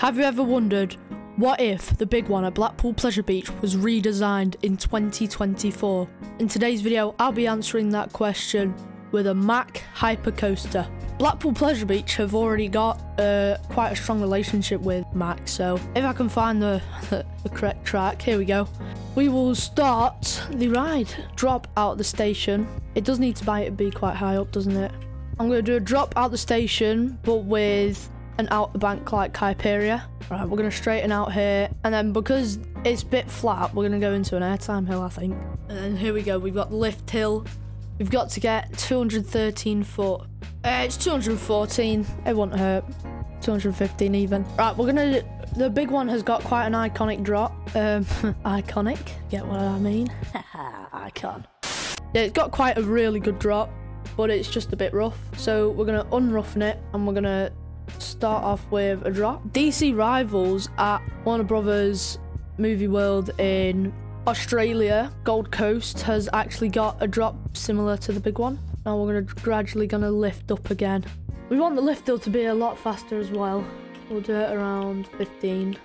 Have you ever wondered, what if the big one at Blackpool Pleasure Beach was redesigned in 2024? In today's video, I'll be answering that question with a Mack Hypercoaster. Blackpool Pleasure Beach have already got quite a strong relationship with Mack, so if I can find the correct track, here we go. We will start the ride. Drop out the station. It does need to be quite high up, doesn't it? I'm going to do a drop out the station, but with an out the bank like Hyperia. Right, we're going to straighten out here, and then because it's a bit flat, we're going to go into an airtime hill, I think. And then here we go, we've got lift hill. We've got to get 213 foot. It's 214, it won't hurt. 215 even. Right, we're gonna, the big one has got quite an iconic drop. Iconic, get what I mean? Haha, Icon. Yeah, it's got quite a really good drop, but it's just a bit rough. So we're gonna unroughen it, and we're gonna start off with a drop. DC Rivals at Warner Brothers Movie World in Australia, Gold Coast, has actually got a drop similar to the big one. Now we're gradually gonna lift up again. We want the lift hill to be a lot faster as well. We'll do it around 15.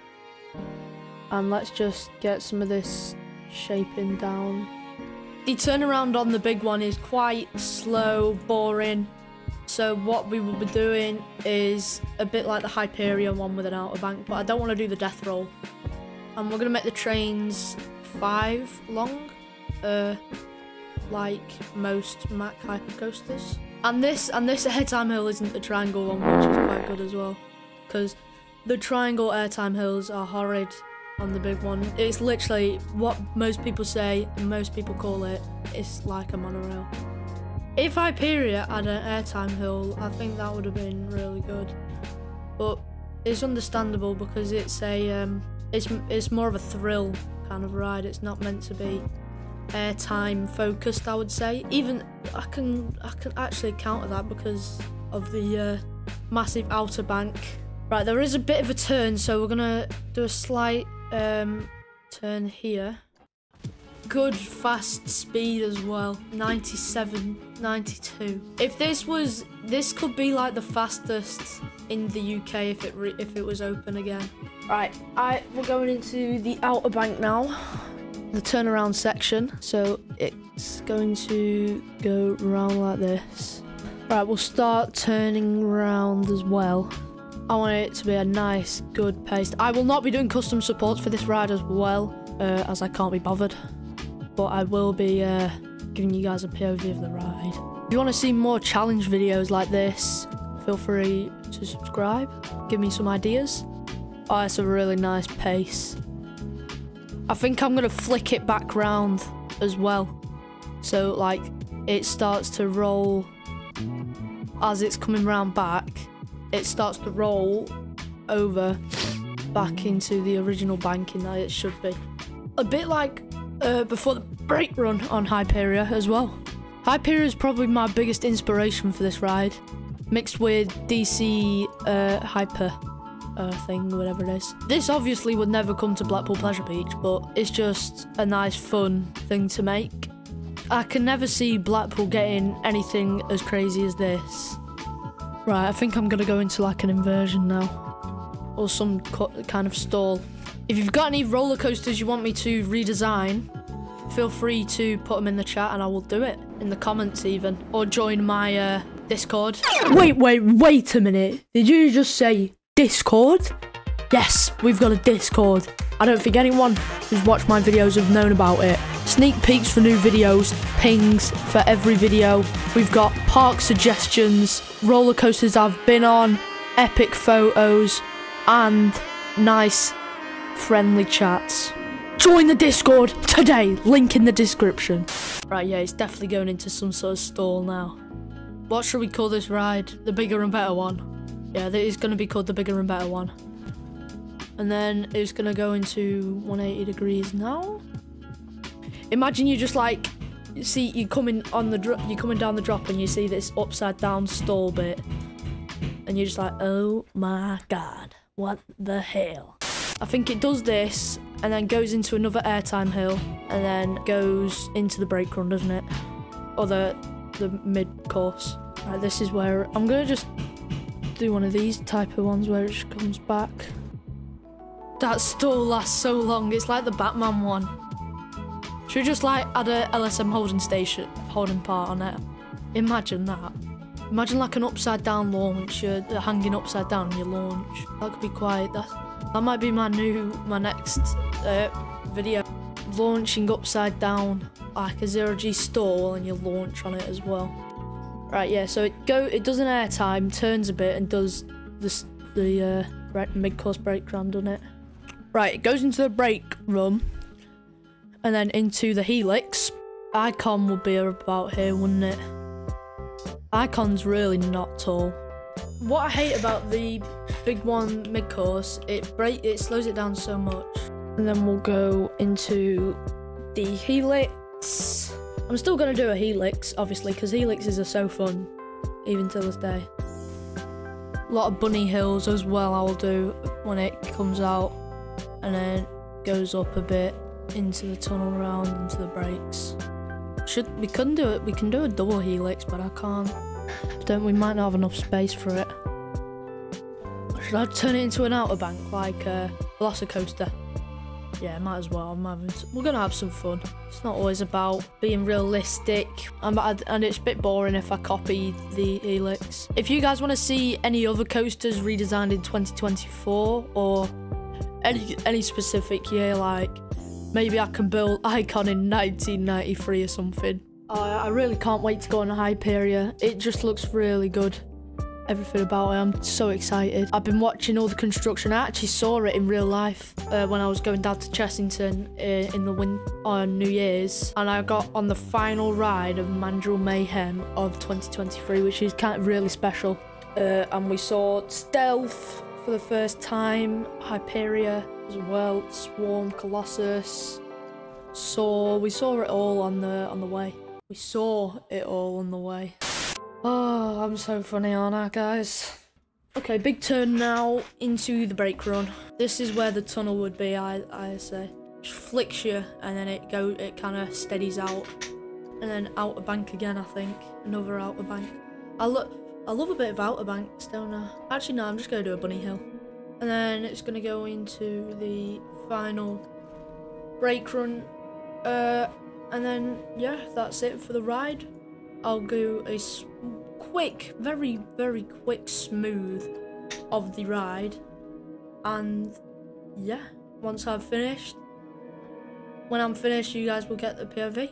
And let's just get some of this shaping down. The turnaround on the big one is quite slow, boring. So what we will be doing is a bit like the Hyperion one with an outer bank, but I don't want to do the death roll. And we're gonna make the trains 5 long, like most Mack Hypercoasters. And this airtime hill isn't the triangle one, which is quite good as well, because the triangle airtime hills are horrid on the big one. It's literally what most people say and most people call it. It's like a monorail. If Hyperia had an airtime hill, I think that would have been really good, but it's understandable because it's a it's more of a thrill kind of ride. It's not meant to be airtime focused, I would say. Even I can actually counter that because of the massive outer bank. Right, there is a bit of a turn, so we're gonna do a slight turn here. Good fast speed as well, 97, 92. If this could be like the fastest in the UK if it was open again. Right, we're going into the outer bank now, the turnaround section. So it's going to go round like this. Right, we'll start turning round as well. I want it to be a nice, good pace. I will not be doing custom supports for this ride as well, as I can't be bothered. But I will be giving you guys a POV of the ride. If you want to see more challenge videos like this, feel free to subscribe. Give me some ideas. Oh, it's a really nice pace. I think I'm going to flick it back round as well. So, like, it starts to roll. As it's coming round back, it starts to roll over back into the original banking that it should be. A bit like before the brake run on Hyperia as well. Hyperia is probably my biggest inspiration for this ride, mixed with DC Hyper thing, whatever it is. This obviously would never come to Blackpool Pleasure Beach, but it's just a nice, fun thing to make. I can never see Blackpool getting anything as crazy as this. Right, I think I'm gonna go into like an inversion now, or some kind of stall. If you've got any roller coasters you want me to redesign, feel free to put them in the chat and I will do it. In the comments even. Or join my Discord. Wait a minute. Did you just say Discord? Yes, we've got a Discord. I don't think anyone who's watched my videos have known about it. Sneak peeks for new videos, pings for every video. We've got park suggestions, roller coasters I've been on, epic photos, and nice friendly chats. Join the Discord today, link in the description. Right, yeah, it's definitely going into some sort of stall now. What should we call this ride? The bigger and better one. Yeah, it's going to be called the bigger and better one. And then it's going to go into 180 degrees now. Imagine you just like, you see, you're coming down the drop and you see this upside down stall bit. And you're just like, oh my God, what the hell? I think it does this and then goes into another airtime hill and then goes into the brake run, doesn't it? Or the mid-course. Right, this is where I'm going to just do one of these type of ones where it just comes back. that still lasts so long. It's like the Batman one. Should we just like add a LSM holding part on it? Imagine that. Imagine like an upside down launch. You're hanging upside down and you launch. That could be quite. That might be my next video. Launching upside down, like a 0G stall, and you launch on it as well. Right, yeah. So it does an air time, turns a bit, and does the mid-course brake run, doesn't it? Right, it goes into the brake run, and then into the helix. Icon would be about here, wouldn't it? Icon's really not tall. What I hate about the big one mid-course, it slows it down so much. And then we'll go into the helix. I'm still going to do a helix, obviously, because helixes are so fun, even till this day. A lot of bunny hills as well I'll do when it comes out, and then goes up a bit into the tunnel round, into the brakes. We can do a double helix, but I can't. We might not have enough space for it. Should I turn it into an outer bank like a Velocicoaster? Yeah, might as well. We're gonna have some fun. It's not always about being realistic, and it's a bit boring if I copy the helix. If you guys want to see any other coasters redesigned in 2024 or any specific year, like maybe I can build Icon in 1993 or something. I really can't wait to go on Hyperia. It just looks really good. Everything about it, I'm so excited. I've been watching all the construction. I actually saw it in real life when I was going down to Chessington in the wind on New Year's, and I got on the final ride of Mandrill Mayhem of 2023, which is kind of really special. And we saw Stealth for the first time, Hyperia as well, Swarm, Colossus. So we saw it all on the way. We saw it all on the way. Oh, I'm so funny, aren't I, guys? Okay, big turn now into the brake run. This is where the tunnel would be, I say. Just flicks you, and then it kind of steadies out, and then outer bank again. I think another outer bank. I love a bit of outer banks, don't I? Actually, no, I'm just gonna do a bunny hill, and then it's gonna go into the final brake run, and then yeah, that's it for the ride. I'll do a quick, very, very quick smooth of the ride, and yeah, once I've finished, when I'm finished, you guys will get the POV.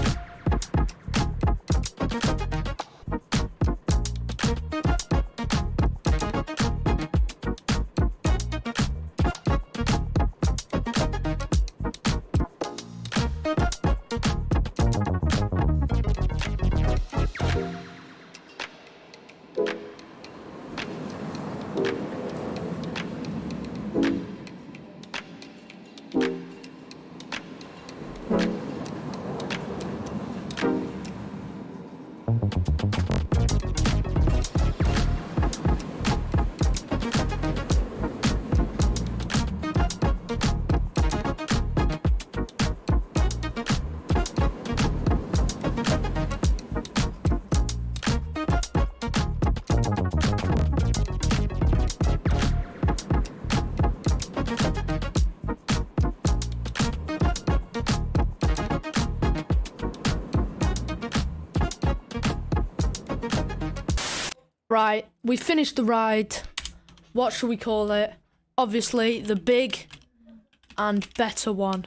Right, we finished the ride. What should we call it? Obviously, the big and better one.